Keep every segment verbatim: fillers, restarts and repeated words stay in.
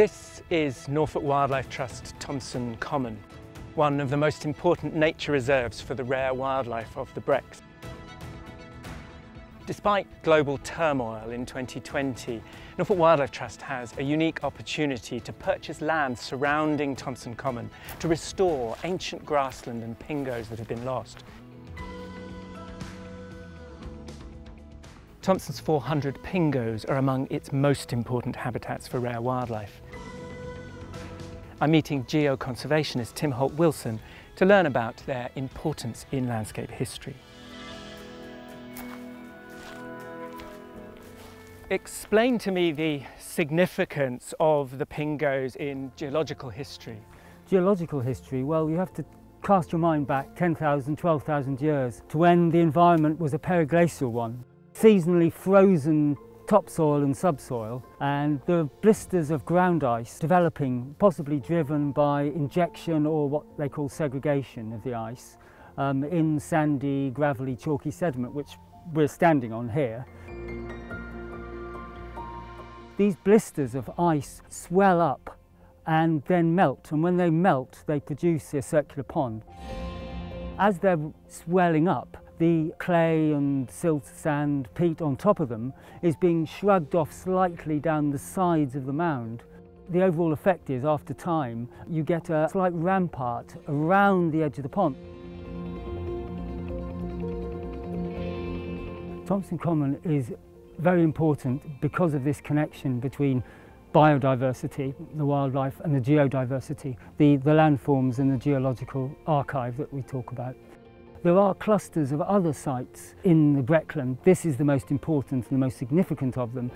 This is Norfolk Wildlife Trust Thompson Common, one of the most important nature reserves for the rare wildlife of the Brecks. Despite global turmoil in twenty twenty, Norfolk Wildlife Trust has a unique opportunity to purchase land surrounding Thompson Common to restore ancient grassland and pingos that have been lost. Thompson's four hundred pingos are among its most important habitats for rare wildlife. I'm meeting geoconservationist Tim Holt-Wilson to learn about their importance in landscape history. Explain to me the significance of the pingos in geological history. Geological history? Well, you have to cast your mind back ten thousand, twelve thousand years to when the environment was a periglacial one. Seasonally frozen topsoil and subsoil, and the blisters of ground ice developing, possibly driven by injection or what they call segregation of the ice um, in sandy, gravelly, chalky sediment, which we're standing on here. These blisters of ice swell up and then melt, and when they melt, they produce a circular pond. As they're swelling up, the clay and silt, sand, peat on top of them is being shrugged off slightly down the sides of the mound. The overall effect is, after time, you get a slight rampart around the edge of the pond. Thompson Common is very important because of this connection between biodiversity, the wildlife, and the geodiversity, the, the landforms and the geological archive that we talk about. There are clusters of other sites in the Breckland. This is the most important and the most significant of them.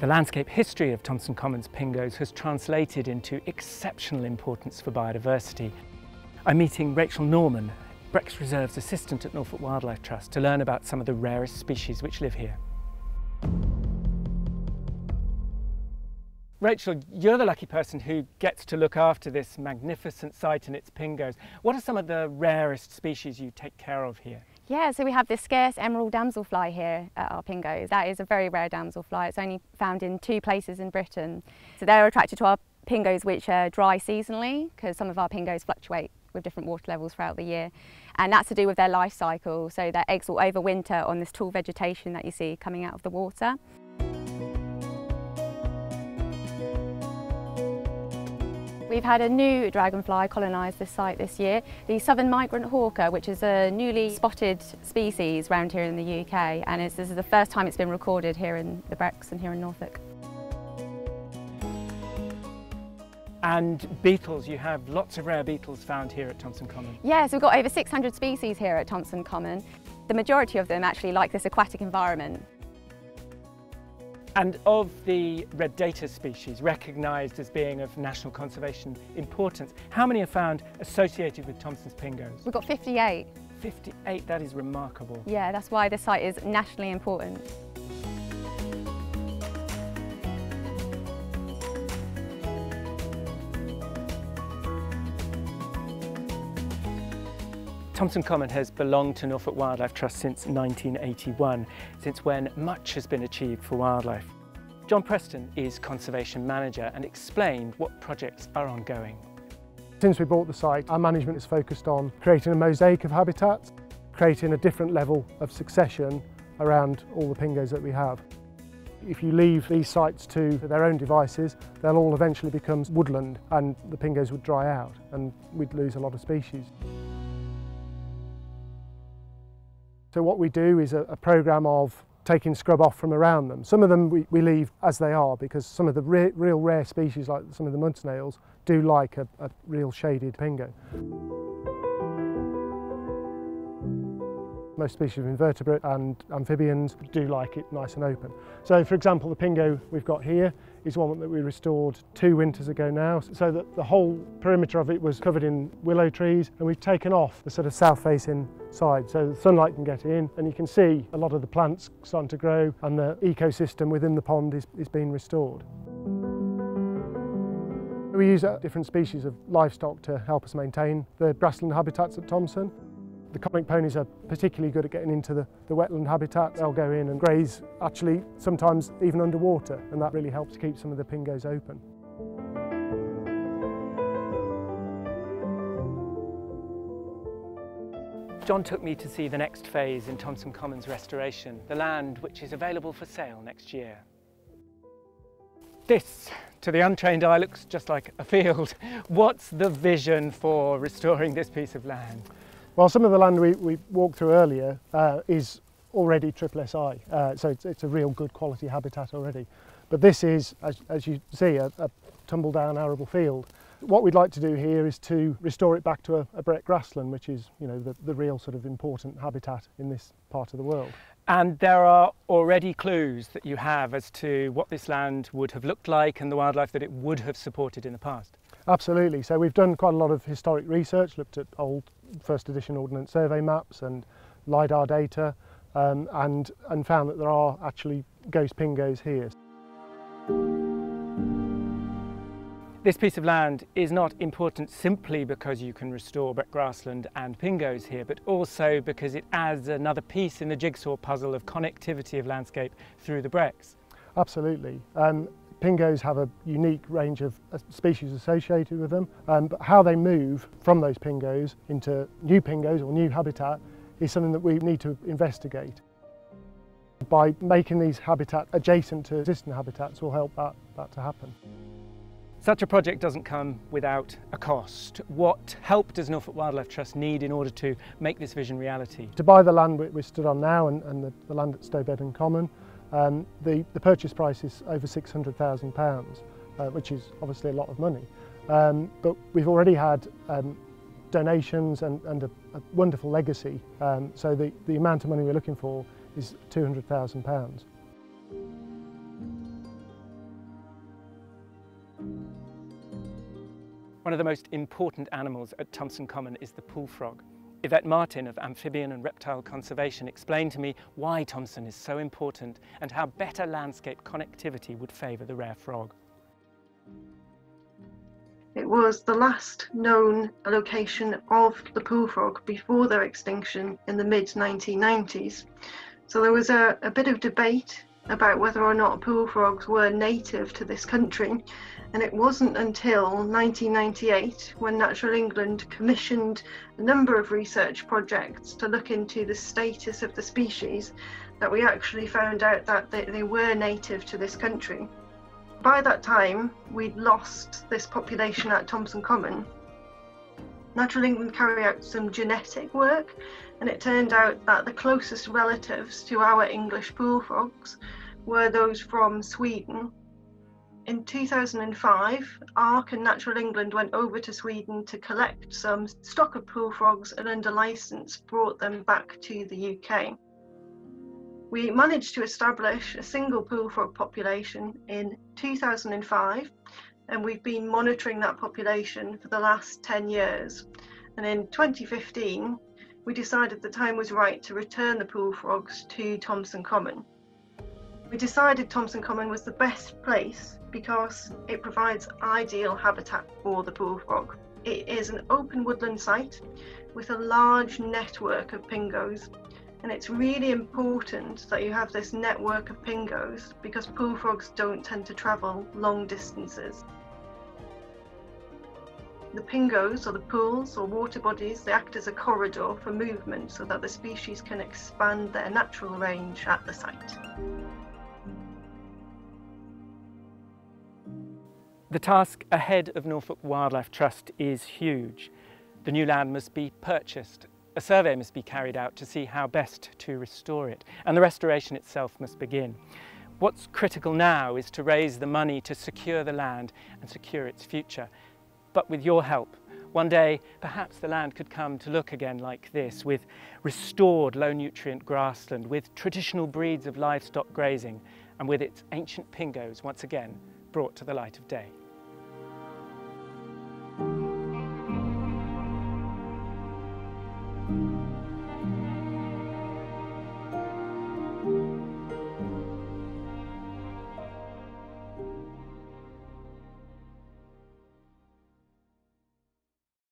The landscape history of Thompson Common's pingos has translated into exceptional importance for biodiversity. I'm meeting Rachel Norman, Brecks Reserve's assistant at Norfolk Wildlife Trust, to learn about some of the rarest species which live here. Rachel, you're the lucky person who gets to look after this magnificent site and its pingos. What are some of the rarest species you take care of here? Yeah, so we have this scarce emerald damselfly here at our pingos. That is a very rare damselfly. It's only found in two places in Britain. So they're attracted to our pingos, which are dry seasonally, because some of our pingos fluctuate with different water levels throughout the year. And that's to do with their life cycle. So their eggs will overwinter on this tall vegetation that you see coming out of the water. We've had a new dragonfly colonise this site this year, the southern migrant hawker, which is a newly spotted species round here in the U K, and it's, this is the first time it's been recorded here in the Brecks and here in Norfolk. And beetles, you have lots of rare beetles found here at Thompson Common. Yeah, so we've got over six hundred species here at Thompson Common. The majority of them actually like this aquatic environment. And of the red data species recognised as being of national conservation importance, how many are found associated with Thompson's pingos? We've got fifty-eight. fifty-eight, that is remarkable. Yeah, that's why this site is nationally important. Thompson Common has belonged to Norfolk Wildlife Trust since nineteen eighty-one, since when much has been achieved for wildlife. John Preston is Conservation Manager and explained what projects are ongoing. Since we bought the site, our management is focused on creating a mosaic of habitats, creating a different level of succession around all the pingos that we have. If you leave these sites to their own devices, they'll all eventually become woodland and the pingos would dry out and we'd lose a lot of species. So what we do is a, a programme of taking scrub off from around them. Some of them we, we leave as they are because some of the re real rare species, like some of the mud snails, do like a, a real shaded pingo. Most species of invertebrate and amphibians do like it nice and open. So for example, the pingo we've got here is one that we restored two winters ago now, so that the whole perimeter of it was covered in willow trees, and we've taken off the sort of south facing side so the sunlight can get in, and you can see a lot of the plants starting to grow and the ecosystem within the pond is, is being restored. We use different species of livestock to help us maintain the grassland habitats at Thompson. The Konik ponies are particularly good at getting into the, the wetland habitat. They'll go in and graze, actually, sometimes even underwater, and that really helps keep some of the pingos open. John took me to see the next phase in Thompson Common's restoration, the land which is available for sale next year. This, to the untrained eye, looks just like a field. What's the vision for restoring this piece of land? Well, some of the land we, we walked through earlier uh, is already triple S I, uh, so it's, it's a real good quality habitat already. But this is, as, as you see, a, a tumble down arable field. What we'd like to do here is to restore it back to a, a Breck grassland, which is, you know, the, the real sort of important habitat in this part of the world. And there are already clues that you have as to what this land would have looked like and the wildlife that it would have supported in the past. Absolutely. So we've done quite a lot of historic research, looked at old first edition Ordnance Survey maps and LiDAR data, um, and, and found that there are actually ghost pingos here. This piece of land is not important simply because you can restore Breck grassland and pingos here, but also because it adds another piece in the jigsaw puzzle of connectivity of landscape through the Brecks. Absolutely. Um, Pingos have a unique range of species associated with them, um, but how they move from those pingos into new pingos or new habitat is something that we need to investigate. By making these habitat adjacent to existing habitats will help that, that to happen. Such a project doesn't come without a cost. What help does Norfolk Wildlife Trust need in order to make this vision reality? To buy the land we're stood on now and, and the, the land at StowBed and Common, Um, the, the purchase price is over six hundred thousand pounds, uh, which is obviously a lot of money. Um, but we've already had um, donations and, and a, a wonderful legacy, um, so the, the amount of money we're looking for is two hundred thousand pounds. One of the most important animals at Thompson Common is the pool frog. Yvette Martin of Amphibian and Reptile Conservation explained to me why Thompson is so important and how better landscape connectivity would favour the rare frog. It was the last known location of the pool frog before their extinction in the mid nineteen nineties. So there was a, a bit of debate about whether or not pool frogs were native to this country, and it wasn't until nineteen ninety-eight when Natural England commissioned a number of research projects to look into the status of the species that we actually found out that they, they were native to this country. By that time, we'd lost this population at Thompson Common. Natural England carried out some genetic work, and it turned out that the closest relatives to our English pool frogs were those from Sweden. In two thousand five, ARC and Natural England went over to Sweden to collect some stock of pool frogs and, under licence, brought them back to the U K. We managed to establish a single pool frog population in two thousand five, and we've been monitoring that population for the last ten years. And in twenty fifteen, we decided the time was right to return the pool frogs to Thompson Common. We decided Thompson Common was the best place because it provides ideal habitat for the pool frog. It is an open woodland site with a large network of pingos, and it's really important that you have this network of pingos because pool frogs don't tend to travel long distances. The pingos, or the pools or water bodies, they act as a corridor for movement so that the species can expand their natural range at the site. The task ahead of Norfolk Wildlife Trust is huge. The new land must be purchased, a survey must be carried out to see how best to restore it, and the restoration itself must begin. What's critical now is to raise the money to secure the land and secure its future. But with your help, one day perhaps the land could come to look again like this, with restored low-nutrient grassland, with traditional breeds of livestock grazing, and with its ancient pingos once again brought to the light of day.